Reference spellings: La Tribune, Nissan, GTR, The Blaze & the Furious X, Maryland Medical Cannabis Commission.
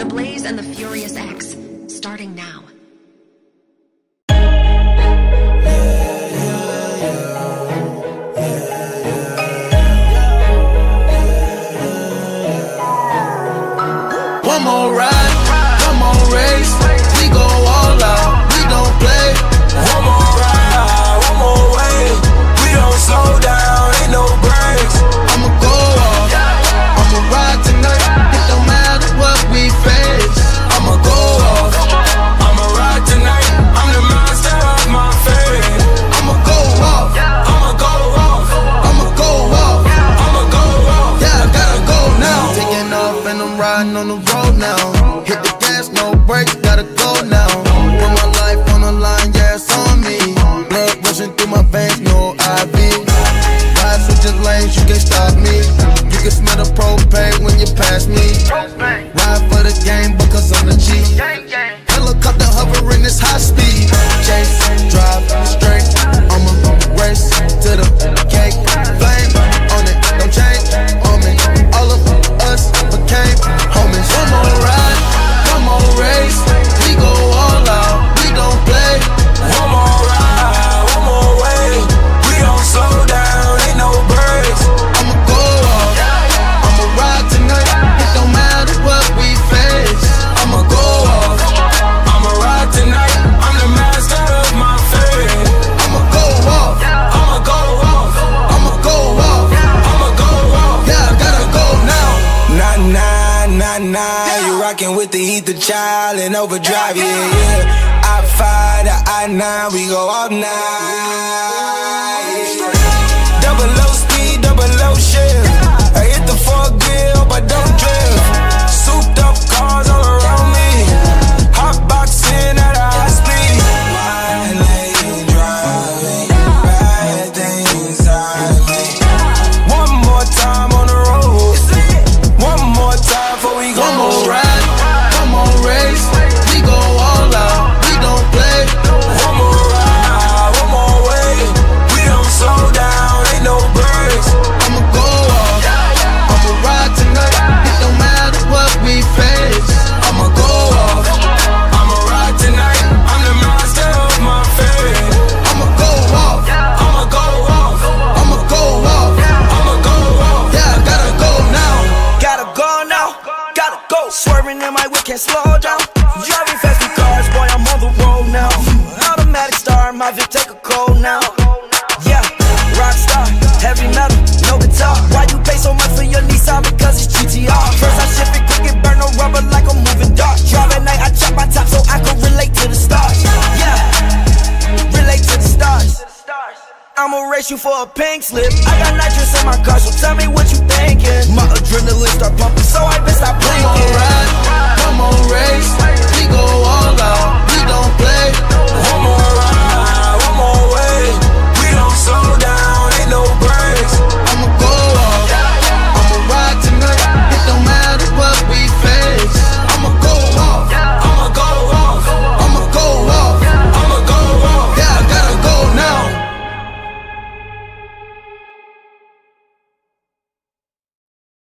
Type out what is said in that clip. The Blaze and the Furious X, starting now. One more ride, one more race, we go all out, we don't play. One more ride, one more way, we don't slow down, ain't no breaks. I'ma go off, I'ma ride tonight, it don't matter what we face. I'ma go off, I'ma ride tonight, I'm the master of my fate. I'ma go off, I'ma go off, I'ma go off, I'ma go off, yeah, I gotta go now. I'm taking off and I'm riding on the road now. Hit the gas, no brakes, gotta go now. Put my life on the line, yeah, it's on me. Blood rushing through my veins, no IV. Ride switching lanes, you can't stop me. You can smell the propane when you pass me. Ride for the game, because I'm the G. Helicopter hovering, it's high speed. Chase, drive, straight, I'ma race to the cake. Flame on it, don't change on me. All of us became homies. One more ride, one more race, we go all out, we don't play. One more ride, one more way, we don't slow down, ain't no breaks. I'ma go off, I'ma ride tonight, it don't matter what we face. I'ma go off, I'ma ride tonight, I'm the master of my fate. I'ma go off, I'ma go off, I'ma go off, I'ma go off, yeah, I gotta go now. Nah, nah. Nah, you rockin' with the Ether Child and Overdrive, yeah, yeah. I-5 to I-9, we go all night. Double low speed, double low shift. I hit the four grill, but don't drift. Souped up cars all around me. Hot boxing at a high speed. My lady driving, bad things I make. One more time on the road, one more time. One more ride, one more race, we go all out, we don't play. One more ride, one more way, we don't slow down, ain't no breaks. I'ma go off, I'ma ride tonight, it don't matter what we face. I'ma go off, I'ma ride tonight, I'm the master of my fate. I'ma go off, I'ma go off, I'ma go off, I'ma go off, yeah, I gotta go now. Gotta go now. Swerving in my whip, can't slow down. Driving fast with cars, boy, I'm on the road now. Automatic star, my Vic, take a cold now. Yeah, rock star, heavy metal, no guitar. Why you pay so much for your Nissan? Because it's GTR. First I ship it quick and burn no rubber like a moving dart. Drive at night, I chop my top so I can relate to the stars. Yeah, relate to the stars. I'ma race you for a pink slip. I got nitrous in my car, so tell me what you thinking. My adrenaline start pumping, so I best stop blinking. Come on, ride, come on, race.